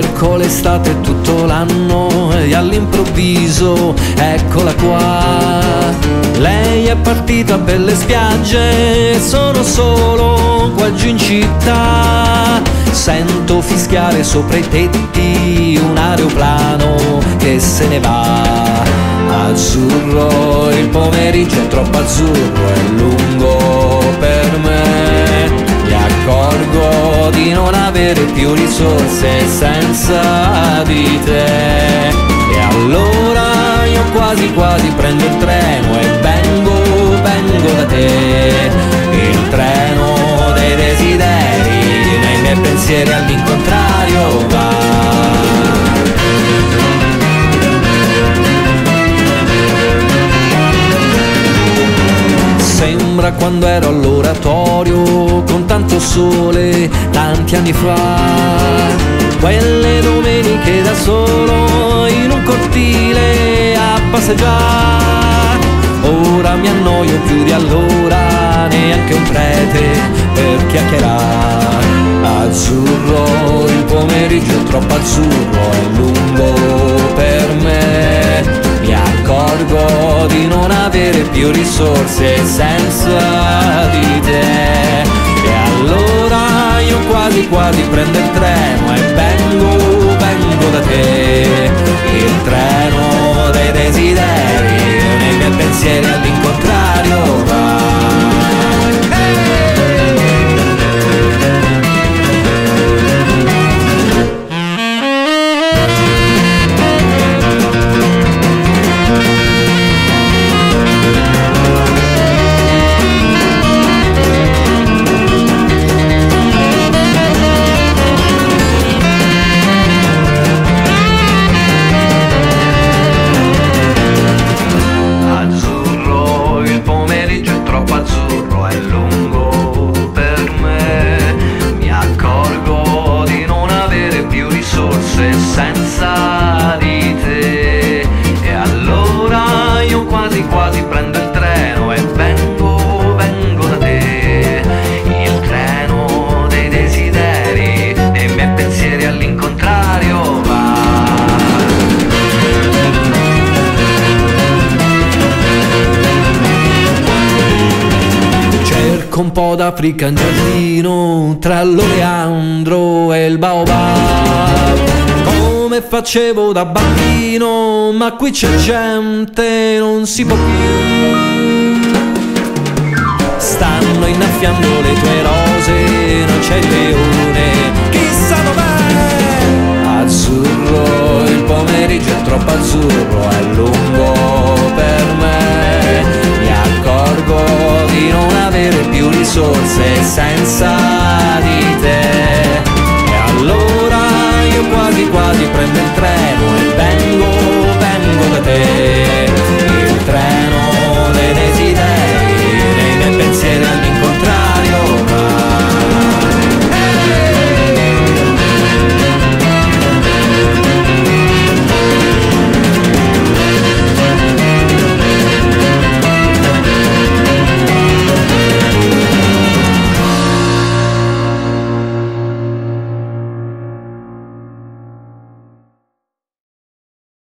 cerco l'estate e tutto l'anno e all'improvviso eccola qua. Lei è partita per le spiagge, sono solo qua giù in città. Sento fischiare sopra i tetti un aeroplano che se ne va. Azzurro, il pomeriggio è troppo azzurro, è lungo per me. Mi accorgo di non avere più risorse senza di te. E allora io quasi quasi prendo il treno e vengo da te. Il treno dei desideri, nei miei pensieri all'incontrario va. Sembra quando ero all'oratorio, con tanto sole, tanti anni fa. Quelle domeniche da solo, in un cortile a passeggiare. Ora mi annoio più di allora, neanche un prete per chiacchierare. Azzurro, il pomeriggio è troppo azzurro, è lungo per me. Mi accorgo di non avere più risorse senza di te. E allora io quasi quasi prendo il treno e vengo da te. Il treno dei desideri, nei miei pensieri all'incontrario va. Senza di te. E allora io quasi quasi prendo il treno e vengo da te. Il treno dei desideri, dei miei pensieri all'incontrario va. Cerco un po' d'Africa in giardino, tra l'oleandro e il baobab. Come facevo da bambino, ma qui c'è gente, non si può più. Stanno innaffiando le tue rose, non c'è il leone.